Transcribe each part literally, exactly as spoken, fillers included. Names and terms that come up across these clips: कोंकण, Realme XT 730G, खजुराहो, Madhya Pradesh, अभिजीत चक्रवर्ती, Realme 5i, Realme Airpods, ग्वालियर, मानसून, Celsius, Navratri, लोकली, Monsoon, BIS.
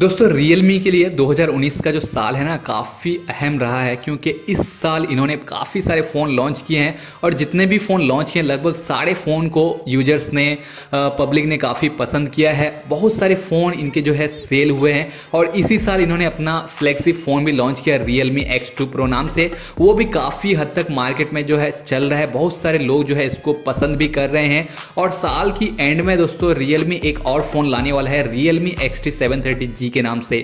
दोस्तों Realme के लिए दो हज़ार उन्नीस का जो साल है ना काफ़ी अहम रहा है, क्योंकि इस साल इन्होंने काफ़ी सारे फ़ोन लॉन्च किए हैं और जितने भी फ़ोन लॉन्च किए हैं लगभग सारे फ़ोन को यूजर्स ने पब्लिक ने काफ़ी पसंद किया है। बहुत सारे फ़ोन इनके जो है सेल हुए हैं और इसी साल इन्होंने अपना फ्लैगशिप फ़ोन भी लॉन्च किया Realme एक्स टू Pro नाम से। वो भी काफ़ी हद तक मार्केट में जो है चल रहा है, बहुत सारे लोग जो है इसको पसंद भी कर रहे हैं। और साल की एंड में दोस्तों Realme एक और फ़ोन लाने वाला है Realme X T seven thirty G के नाम से।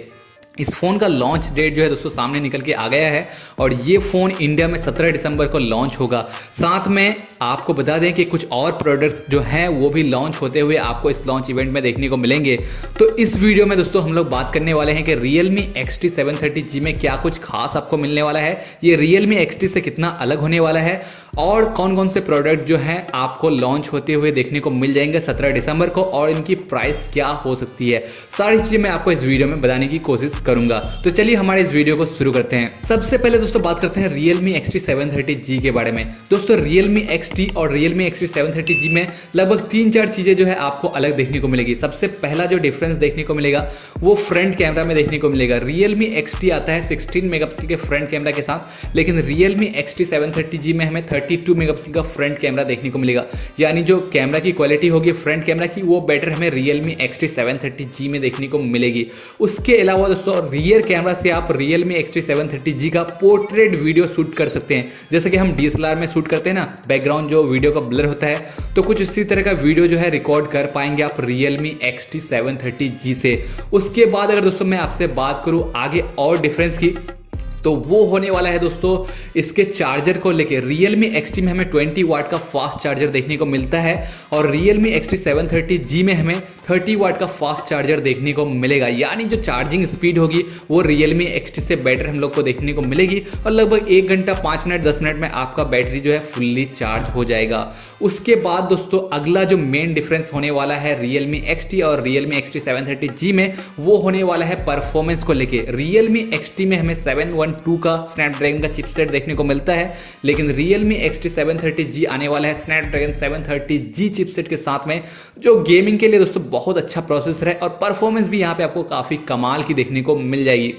इस फ़ोन का लॉन्च डेट जो है दोस्तों सामने निकल के आ गया है और ये फ़ोन इंडिया में सत्रह दिसंबर को लॉन्च होगा। साथ में आपको बता दें कि कुछ और प्रोडक्ट्स जो हैं वो भी लॉन्च होते हुए आपको इस लॉन्च इवेंट में देखने को मिलेंगे। तो इस वीडियो में दोस्तों हम लोग बात करने वाले हैं कि Realme X T seven thirty G में क्या कुछ खास आपको मिलने वाला है, ये Realme एक्स टी से कितना अलग होने वाला है और कौन कौन से प्रोडक्ट जो हैं आपको लॉन्च होते हुए देखने को मिल जाएंगे सत्रह दिसंबर को और इनकी प्राइस क्या हो सकती है। सारी चीज़ें मैं आपको इस वीडियो में बताने की कोशिश करूंगा। तो चलिए हमारे इस वीडियो को शुरू करते हैं। सबसे पहले दोस्तों बात करते हैं Realme X T seven thirty G के बारे में। दोस्तों Realme एक्स टी और Realme X T seven thirty G में लगभग तीन चार चीज़ें जो है आपको अलग देखने को मिलेगी। सबसे पहला जो डिफरेंस देखने को मिलेगा वो फ्रंट कैमरा में देखने को मिलेगा। Realme एक्स टी आता है सोलह मेगापिक्सल के फ्रंट कैमरा के साथ, लेकिन Realme X T seven thirty G में हमें बत्तीस मेगापिक्सल का फ्रंट कैमरा देखने को मिलेगा। यानी जो कैमरा की क्वालिटी होगी फ्रंट कैमरा की वो बेटर हमें Realme X T seven thirty G में देखने को मिलेगी। उसके अलावा दोस्तों रियर कैमरा से आप Realme X T seven thirty G का पोर्ट्रेट वीडियो शूट कर सकते हैं। जैसे कि हम डी एस एल आर में शूट करते हैं ना, बैकग्राउंड जो वीडियो का ब्लर होता है, तो कुछ इसी तरह का वीडियो जो है रिकॉर्ड कर पाएंगे आप Realme X T seven thirty G से। उसके बाद अगर दोस्तों मैं आपसे बात करूं आगे और डिफरेंस की, तो वो होने वाला है दोस्तों इसके चार्जर को लेके। Realme एक्स टी में हमें बीस वाट का फास्ट चार्जर देखने को मिलता है और Realme X T seven thirty G में हमें तीस वाट का फास्ट चार्जर देखने को मिलेगा। यानी जो चार्जिंग स्पीड होगी वो Realme एक्स टी से बेटर हम लोग को देखने को मिलेगी और लगभग एक घंटा पाँच मिनट दस मिनट में आपका बैटरी जो है फुल्ली चार्ज हो जाएगा। उसके बाद दोस्तों अगला जो मेन डिफरेंस होने वाला है Realme एक्स टी और Realme X T seven thirty G में वो होने वाला है परफॉर्मेंस को लेके। Realme एक्स टी में हमें सेवन वन टू का Snapdragon का चिपसेट देखने को मिलता है, लेकिन Realme X T seven thirty G आने वाला है Snapdragon seven thirty G chipset के साथ में, जो गेमिंग के लिए दोस्तों बहुत अच्छा प्रोसेसर है और परफॉर्मेंस भी यहाँ पे आपको काफ़ी कमाल की देखने को मिल जाएगी।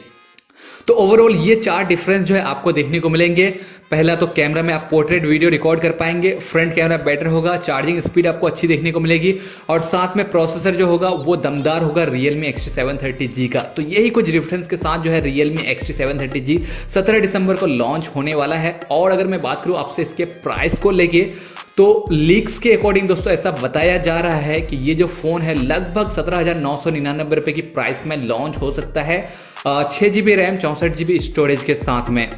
तो ओवरऑल ये चार डिफरेंस जो है आपको देखने को मिलेंगे। पहला तो कैमरा में आप पोर्ट्रेट वीडियो रिकॉर्ड कर पाएंगे, फ्रंट कैमरा बेटर होगा, चार्जिंग स्पीड आपको अच्छी देखने को मिलेगी और साथ में प्रोसेसर जो होगा वो दमदार होगा Realme X T seven thirty G का। तो यही कुछ डिफरेंस के साथ जो है Realme X T seven thirty G सत्रह दिसंबर को लॉन्च होने वाला है। और अगर मैं बात करूँ आपसे इसके प्राइस को लेके, तो लीक्स के अकॉर्डिंग दोस्तों ऐसा बताया जा रहा है कि ये जो फ़ोन है लगभग सत्रह हज़ार नौ सौ निन्यानवे रुपये की प्राइस में लॉन्च हो सकता है, छः जी बी रैम चौंसठ जी बी स्टोरेज के साथ में।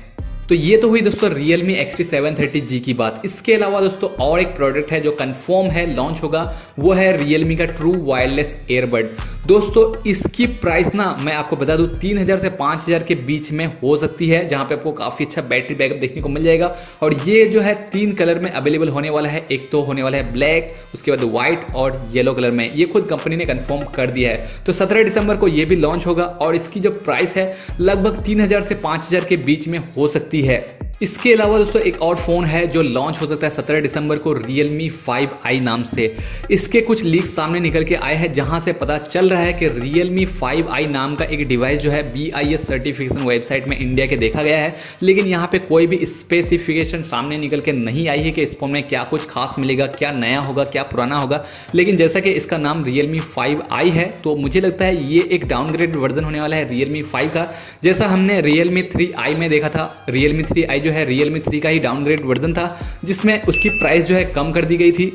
तो ये तो हुई दोस्तों Realme X T seven thirty G की बात। इसके अलावा दोस्तों और एक प्रोडक्ट है जो कंफर्म है लॉन्च होगा, वो है Realme का ट्रू वायरलेस एयरबड। दोस्तों इसकी प्राइस ना मैं आपको बता दूं तीन हज़ार से पाँच हज़ार के बीच में हो सकती है, जहां पे आपको काफ़ी अच्छा बैटरी बैकअप देखने को मिल जाएगा। और ये जो है तीन कलर में अवेलेबल होने वाला है, एक तो होने वाला है ब्लैक, उसके बाद व्हाइट और येलो कलर में। ये खुद कंपनी ने कन्फर्म कर दिया है। तो सत्रह दिसंबर को ये भी लॉन्च होगा और इसकी जो प्राइस है लगभग तीन हज़ार से पाँच हज़ार के बीच में हो सकती है। इसके अलावा दोस्तों एक और फ़ोन है जो लॉन्च हो सकता है सत्रह दिसंबर को Realme फाइव आई नाम से। इसके कुछ लीक सामने निकल के आए हैं, जहां से पता चल रहा है कि Realme फाइव आई नाम का एक डिवाइस जो है B I S certification website में इंडिया के देखा गया है, लेकिन यहां पे कोई भी स्पेसिफिकेशन सामने निकल के नहीं आई है कि इस फ़ोन में क्या कुछ खास मिलेगा, क्या नया होगा, क्या पुराना होगा। लेकिन जैसा कि इसका नाम Realme फाइव आई है, तो मुझे लगता है ये एक डाउनग्रेड वर्जन होने वाला है Realme फाइव का। जैसा हमने Realme थ्री आई में देखा था, Realme थ्री आई जो है Realme थ्री का ही डाउनग्रेड वर्जन था, जिसमें उसकी प्राइस जो है कम कर दी गई थी।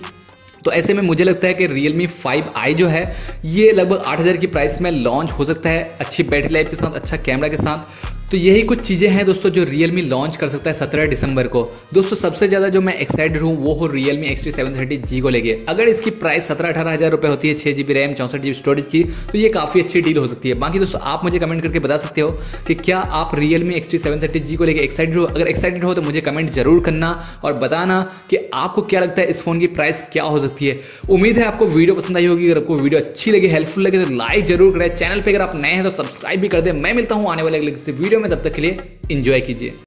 तो ऐसे में मुझे लगता है कि Realme फाइव आई जो है ये लगभग आठ हज़ार की प्राइस में लॉन्च हो सकता है, अच्छी बैटरी लाइफ के साथ, अच्छा कैमरा के साथ। तो यही कुछ चीज़ें हैं दोस्तों जो Realme लॉन्च कर सकता है सत्रह दिसंबर को। दोस्तों सबसे ज़्यादा जो मैं एक्साइटेड हूँ वो हो Realme X T seven thirty G को लेके। अगर इसकी प्राइस सत्रह अठारह हज़ार रुपये होती है, छः जी बी रैम चौंसठ जी बी स्टोरेज की, तो ये काफ़ी अच्छी डील हो सकती है। बाकी दोस्तों आप मुझे कमेंट करके बता सकते हो कि क्या आप Realme X T seven thirty G को लेके एक्साइटेड हो। अगर एक्साइटेड हो तो मुझे कमेंट जरूर करना और बताना कि आपको क्या लगता है इस फ़ोन की प्राइस क्या हो सकती है। उम्मीद है आपको वीडियो पसंद आई होगी। अगर आपको वीडियो अच्छी लगे, हेल्पफुल लगे, तो लाइक जरूर करें। चैनल पर अगर आप नए हैं तो सब्सक्राइब भी कर दें। मैं मिलता हूँ आने वाले अगले वीडियो में, तब तक के लिए एंजॉय कीजिए।